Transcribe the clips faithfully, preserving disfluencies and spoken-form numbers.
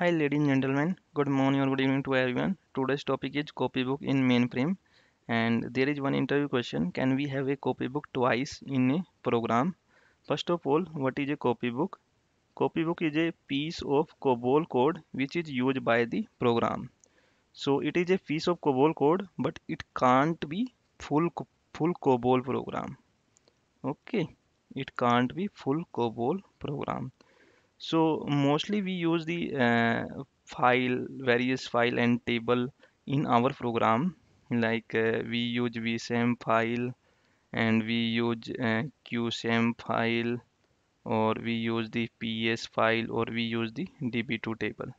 Hi ladies and gentlemen, good morning or good evening to everyone. Today's topic is copybook in mainframe, and there is one interview question: can we have a copybook twice in a program? First of all, what is a copybook? Copybook is a piece of COBOL code which is used by the program. So it is a piece of COBOL code, but it can't be full full COBOL program. Okay, it can't be full COBOL program. So mostly we use the uh, file, various file and table in our program, like uh, we use V S M file and we use uh, Q S M file, or we use the P S file, or we use the D B two table.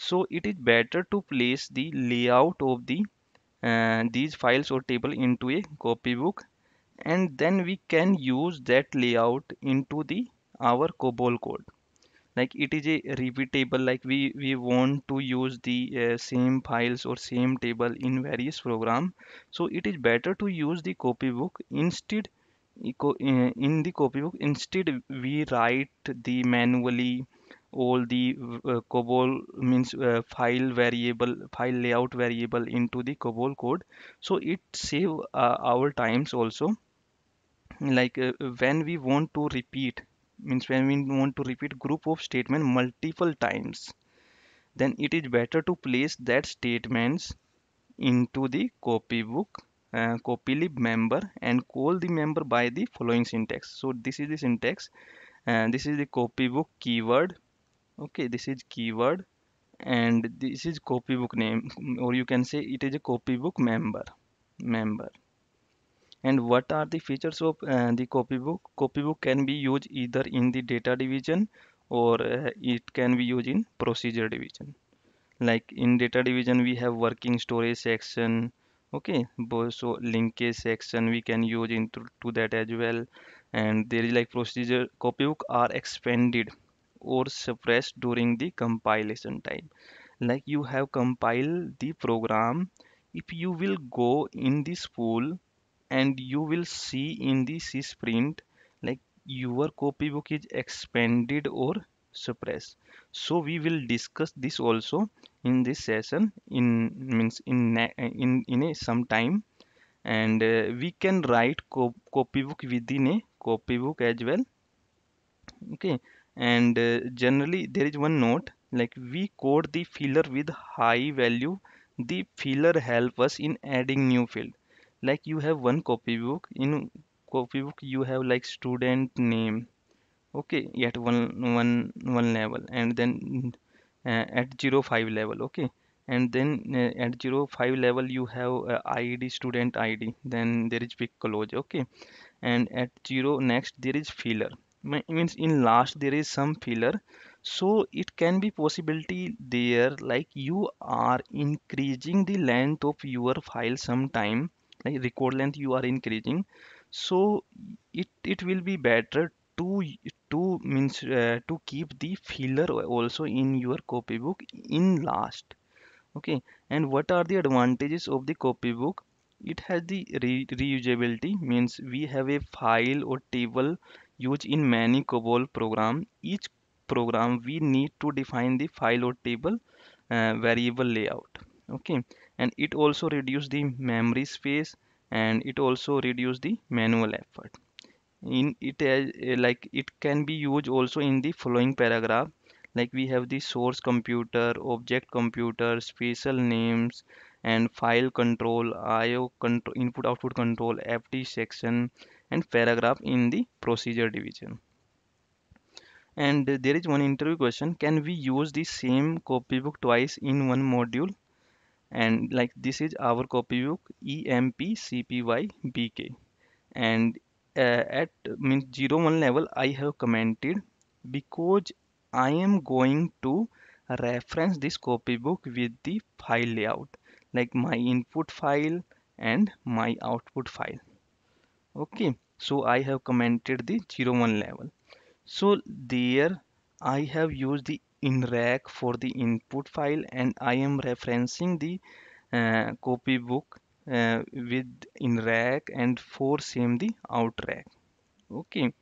So it is better to place the layout of the uh, these files or table into a copybook, and then we can use that layout into the our COBOL code. Like it is a repeatable, like we we want to use the uh, same files or same table in various program, so it is better to use the copybook. Instead in the copybook instead we write the manually all the uh, COBOL means uh, file variable file layout variable into the COBOL code, so it save uh, our times also. Like uh, when we want to repeat means when we want to repeat group of statement multiple times, then it is better to place that statements into the copybook uh, copylib member and call the member by the following syntax. So this is the syntax, and uh, this is the copybook keyword. Okay, this is keyword and this is copybook name, or you can say it is a copybook member member And what are the features of uh, the copybook? Copybook can be used either in the data division, or uh, it can be used in procedure division. Like in data division we have working storage section, okay, so linkage section we can use into to that as well. And there is like procedure copybook are expanded or suppressed during the compilation time. Like you have compiled the program, if you will go in the spool and you will see in the C sprint like your copybook is expanded or suppressed. So we will discuss this also in this session in means in in in a some time, and uh, we can write co copybook within a copybook as well. Okay, and uh, generally there is one note, like we code the filler with high value. The filler help us in adding new field. Like you have one copybook, in copybook you have like student name, okay, at one one one level, and then uh, at zero five level, okay, and then uh, at zero five level you have uh, I D, student I D, then there is pick close, okay, and at zero next there is filler. It means in last there is some filler, so it can be possibility there, like you are increasing the length of your file sometime. Like record length you are increasing, so it it will be better to to means uh, to keep the filler also in your copybook in last. Okay, and what are the advantages of the copybook? It has the re reusability, means we have a file or table used in many COBOL program. Each program we need to define the file or table uh, variable layout. Okay, and it also reduces the memory space, and it also reduces the manual effort. In it as like it can be used also in the following paragraph, like we have the source computer, object computer, special names, and file control, I O control, input output control, F D section, and paragraph in the procedure division. And there is one interview question: can we use the same copybook twice in one module? And like this is our copybook E M P C P Y B K, and uh, at means zero one level I have commented, because I am going to reference this copybook with the file layout, like my input file and my output file. Okay, so I have commented the zero one level. So there I have used the in rack for the input file, and I am referencing the uh, copybook uh, with in rack and for same the out rack. Okay,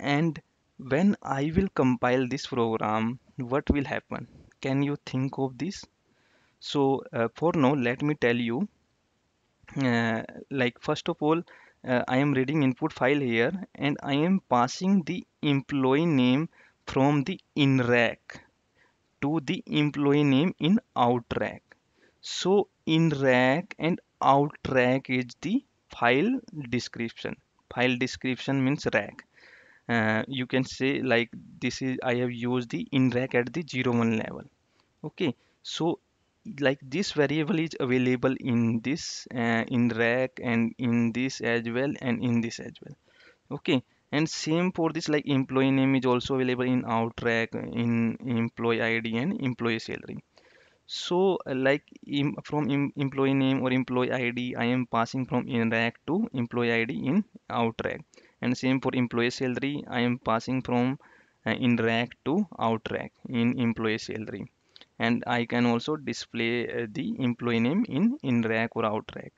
and when I will compile this program, what will happen? Can you think of this? So uh, for now, let me tell you, uh, like first of all, uh, I am reading input file here, and I am passing the employee name from the in rack to the employee name in out rack. So in rack and out rack is the file description. File description means rack. Uh, you can say like this is, I have used the in rack at the zero one level. Okay, so like this variable is available in this uh, in rack and in this as well and in this as well. Okay, and same for this, like employee name is also available in out rack, in employee I D and employee salary. So uh, like in, from in employee name or employee I D, I am passing from in rack to employee I D in out rack. And same for employee salary, I am passing from uh, in rack to out rack in employee salary. And I can also display uh, the employee name in in rack or out rack.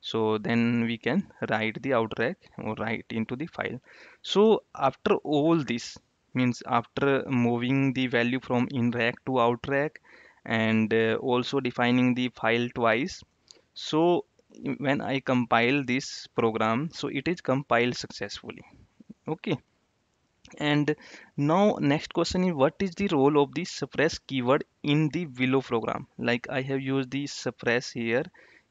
So then we can write the out rack or write into the file. So after all this, means after moving the value from in rack to out rack and uh, also defining the file twice, so when I compile this program, so it is compiled successfully. Okay, and now next question is, what is the role of the suppress keyword in the below program? Like I have used the suppress here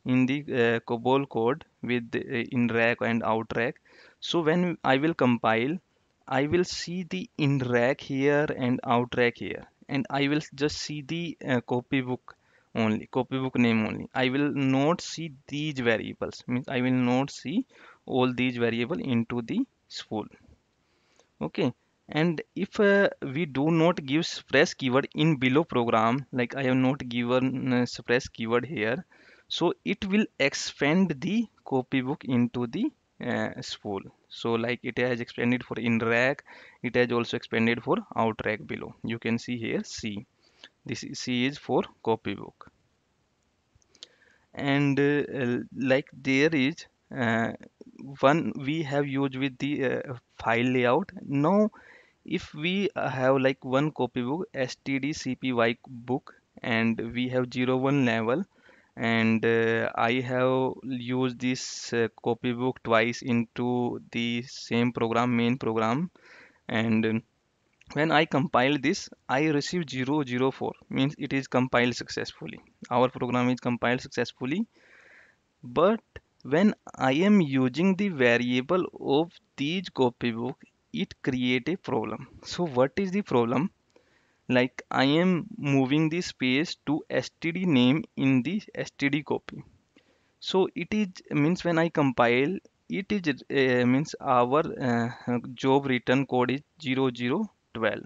in the uh, COBOL code with uh, in rack and out rack. So when I will compile, I will see the in rack here and out rack here, and I will just see the uh, copybook only, copybook name only. I will not see these variables, means I will not see all these variables into the spool. Okay, and if uh, we do not give suppress keyword in below program, like I have not given uh, suppress keyword here, so it will expand the copybook into the uh, spool. So like it has expanded for in rack, it has also expanded for out rack below. You can see here C. This C is for copybook. And uh, like there is uh, one we have used with the uh, file layout. Now if we have like one copybook S T D C P Y book and we have zero one level, and uh, I have used this uh, copybook twice into the same program, main program, and uh, when I compile this, I receive zero zero four, means it is compiled successfully. Our program is compiled successfully. But when I am using the variable of these copybook, it creates a problem. So what is the problem? Like I am moving the space to S T D name in the S T D copy. So it is, means when I compile, it is uh, means our uh, job return code is zero zero twelve.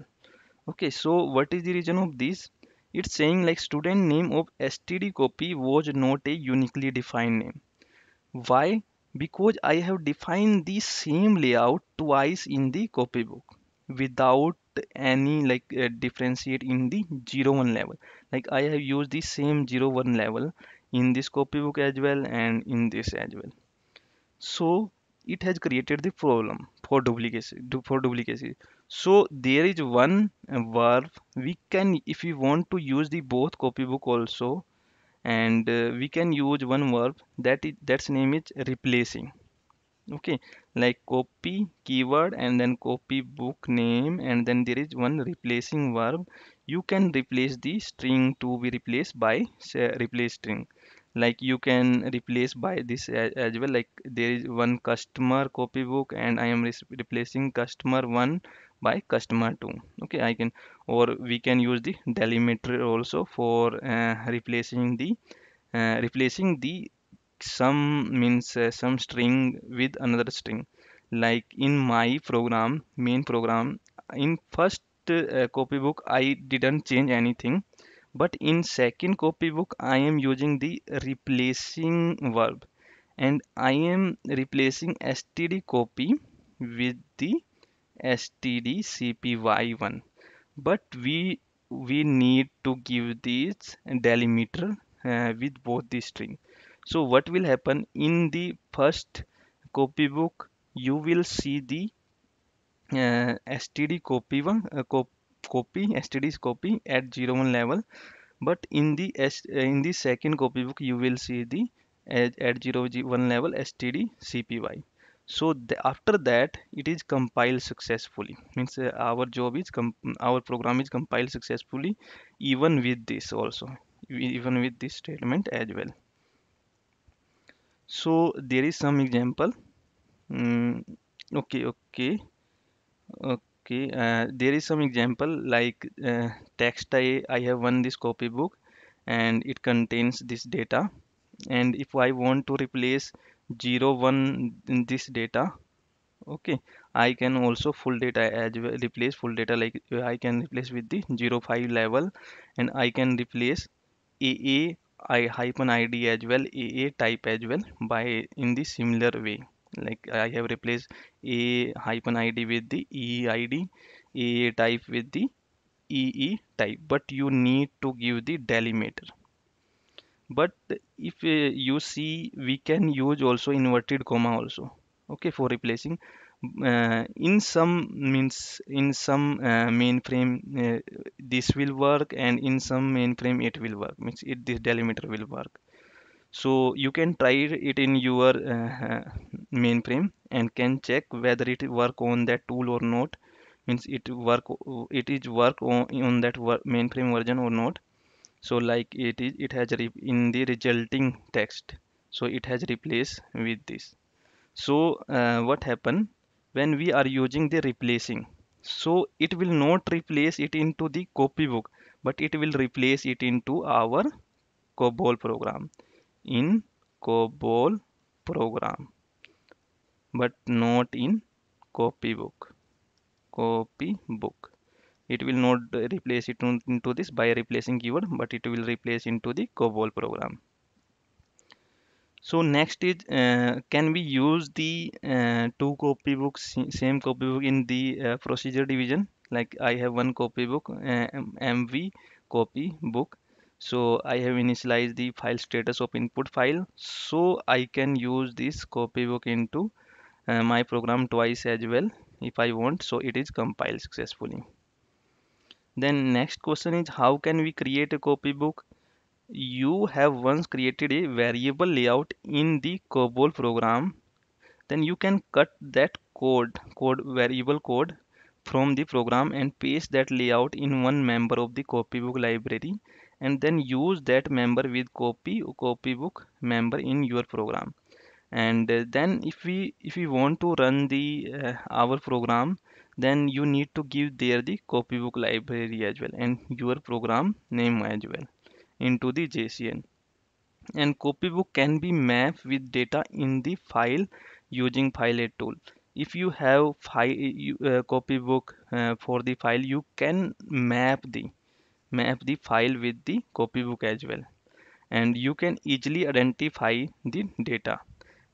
Okay, so what is the reason of this? It's saying like student name of S T D copy was not a uniquely defined name. Why? Because I have defined the same layout twice in the copybook without any like uh, differentiate in the zero one level. Like I have used the same zero one level in this copybook as well and in this as well. So it has created the problem for duplication. For duplication. So there is one verb we can, if we want to use the both copybook also, and uh, we can use one verb that is, that's name is replacing. Okay, like copy keyword and then copybook name, and then there is one replacing verb. You can replace the string to be replaced by say, replace string. Like you can replace by this as well. Like there is one customer copybook, and I am replacing customer one by customer two. Okay, I can, or we can use the delimiter also for uh, replacing the uh, replacing the some means uh, some string with another string. Like in my program, main program, in first uh, copybook I didn't change anything. But in second copybook, I am using the replacing verb, and I am replacing S T D copy with the S T D C P Y one. But we we need to give this delimiter uh, with both the string. So what will happen in the first copybook? You will see the uh, S T D copy one uh, copy. copy S T D's copy at zero one level, but in the S, in the second copybook you will see the at, at zero one level S T D C P Y. So the, after that it is compiled successfully, means uh, our job is our program is compiled successfully even with this also, even with this statement as well. So there is some example. Mm, okay okay okay uh, there is some example like uh, text I, I have won this copybook and it contains this data, and if I want to replace zero one in this data, okay, I can also full data as well, replace full data, like I can replace with the zero five level, and I can replace A A I hyphen I D as well, A A type as well, by in the similar way, like I have replaced A hyphen I D with the E I D, A A type with the E E type, but you need to give the delimiter. But if uh, you see, we can use also inverted comma also, okay, for replacing. Uh, in some means in some uh, mainframe uh, this will work, and in some mainframe it will work, means it this delimiter will work. So you can try it in your uh, mainframe and can check whether it work on that tool or not, means it work it is work on, on that work mainframe version or not. So like it is, it has re in the resulting text, so it has replaced with this. So uh, what happen when we are using the replacing? So it will not replace it into the copybook, but it will replace it into our COBOL program, in COBOL program, but not in copybook. Copybook. It will not replace it into this by replacing keyword, but it will replace into the COBOL program. So next is uh, can we use the uh, two copybooks, same copybook in the uh, procedure division? Like I have one copybook, uh, M V copybook. So I have initialized the file status of input file. So I can use this copybook into uh, my program twice as well if I want. So it is compiled successfully. Then next question is, how can we create a copybook? You have once created a variable layout in the COBOL program, then you can cut that code code variable code from the program and paste that layout in one member of the copybook library, and then use that member with copy copybook member in your program. And then if we if we want to run the uh, our program, then you need to give there the copybook library as well and your program name as well into the J S O N. And copybook can be mapped with data in the file using File-Aid tool. If you have file uh, copybook uh, for the file, you can map the map the file with the copybook as well, and you can easily identify the data.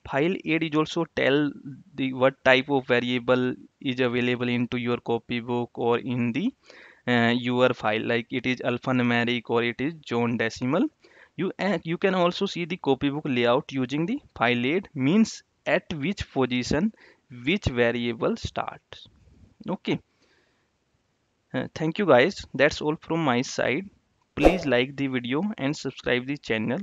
File-Aid is also tell the what type of variable is available into your copybook or in the uh, your file, like it is alphanumeric or it is John decimal. You uh, you can also see the copybook layout using the File-Aid, means at which position which variable starts. Okay, uh, thank you guys, that's all from my side. Please like the video and subscribe the channel.